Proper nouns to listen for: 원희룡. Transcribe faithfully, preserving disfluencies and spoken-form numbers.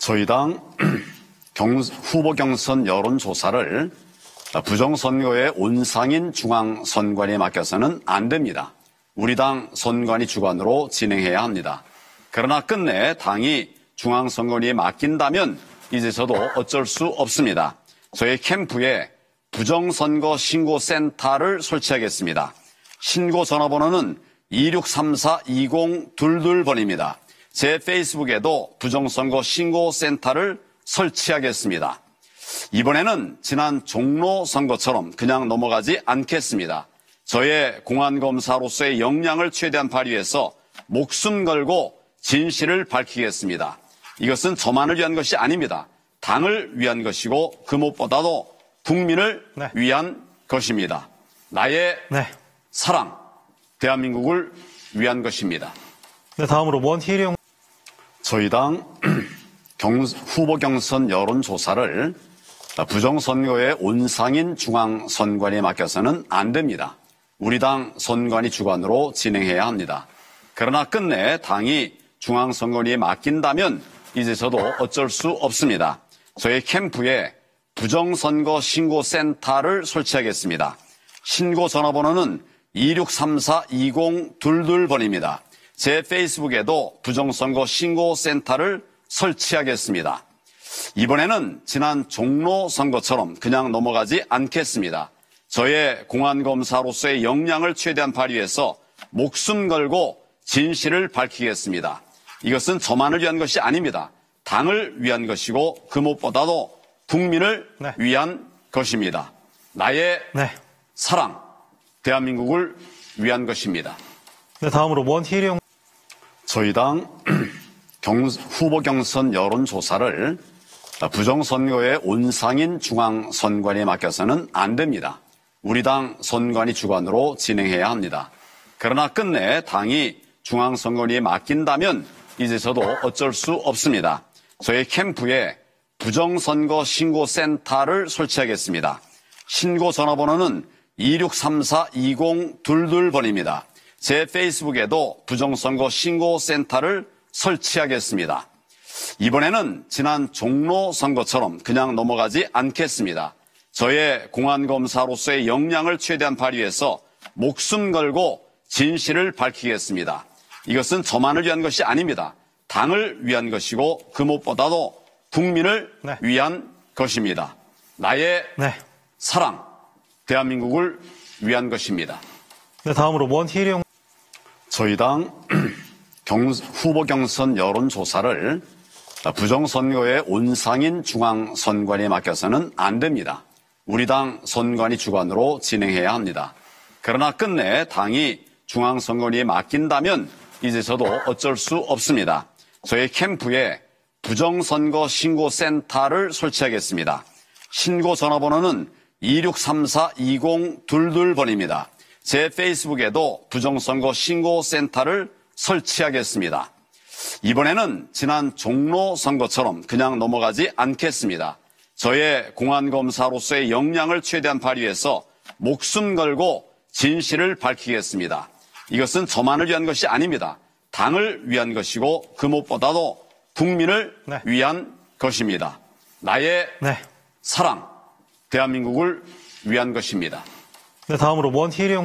저희 당 경, 후보 경선 여론조사를 부정선거의 온상인 중앙선관위에 맡겨서는 안 됩니다. 우리 당 선관위 주관으로 진행해야 합니다. 그러나 끝내 당이 중앙선관위에 맡긴다면 이제 저도 어쩔 수 없습니다. 저희 캠프에 부정선거 신고센터를 설치하겠습니다. 신고 전화번호는 이육삼사 이공이이번입니다. 제 페이스북에도 부정선거 신고센터를 설치하겠습니다. 이번에는 지난 종로 선거처럼 그냥 넘어가지 않겠습니다. 저의 공안검사로서의 역량을 최대한 발휘해서 목숨 걸고 진실을 밝히겠습니다. 이것은 저만을 위한 것이 아닙니다. 당을 위한 것이고 그 무엇보다도 국민을 네. 위한 것입니다. 나의 네. 사랑, 대한민국을 위한 것입니다. 네, 다음으로 원희룡. 저희 당 경, 후보 경선 여론조사를 부정선거의 온상인 중앙선관위에 맡겨서는 안 됩니다. 우리 당 선관위 주관으로 진행해야 합니다. 그러나 끝내 당이 중앙선관위에 맡긴다면 이제 저도 어쩔 수 없습니다. 저희 캠프에 부정선거 신고센터를 설치하겠습니다. 신고 전화번호는 이육삼사 이공이이번입니다. 제 페이스북에도 부정선거 신고센터를 설치하겠습니다. 이번에는 지난 종로 선거처럼 그냥 넘어가지 않겠습니다. 저의 공안검사로서의 역량을 최대한 발휘해서 목숨 걸고 진실을 밝히겠습니다. 이것은 저만을 위한 것이 아닙니다. 당을 위한 것이고 그 무엇보다도 국민을 네. 위한 것입니다. 나의 네. 사랑, 대한민국을 위한 것입니다. 네, 다음으로 원희룡. 저희 당 경, 후보 경선 여론조사를 부정선거의 온상인 중앙선관위에 맡겨서는 안 됩니다. 우리 당 선관위 주관으로 진행해야 합니다. 그러나 끝내 당이 중앙선관위에 맡긴다면 이제 저도 어쩔 수 없습니다. 저희 캠프에 부정선거 신고센터를 설치하겠습니다. 신고 전화번호는 이육삼사 이공이이번입니다. 제 페이스북에도 부정선거 신고센터를 설치하겠습니다. 이번에는 지난 종로 선거처럼 그냥 넘어가지 않겠습니다. 저의 공안검사로서의 역량을 최대한 발휘해서 목숨 걸고 진실을 밝히겠습니다. 이것은 저만을 위한 것이 아닙니다. 당을 위한 것이고 그 무엇보다도 국민을 네. 위한 것입니다. 나의 네. 사랑, 대한민국을 위한 것입니다. 네, 다음으로 원희룡. 저희 당 경, 후보 경선 여론조사를 부정선거의 온상인 중앙선관위에 맡겨서는 안 됩니다. 우리 당 선관위 주관으로 진행해야 합니다. 그러나 끝내 당이 중앙선관위에 맡긴다면 이제 저도 어쩔 수 없습니다. 저희 캠프에 부정선거 신고센터를 설치하겠습니다. 신고 전화번호는 이육삼사 이공이이번입니다. 제 페이스북에도 부정선거 신고센터를 설치하겠습니다. 이번에는 지난 종로 선거처럼 그냥 넘어가지 않겠습니다. 저의 공안검사로서의 역량을 최대한 발휘해서 목숨 걸고 진실을 밝히겠습니다. 이것은 저만을 위한 것이 아닙니다. 당을 위한 것이고 그 무엇보다도 국민을 네. 위한 것입니다. 나의 네. 사랑, 대한민국을 위한 것입니다. 네, 다음으로 원희룡.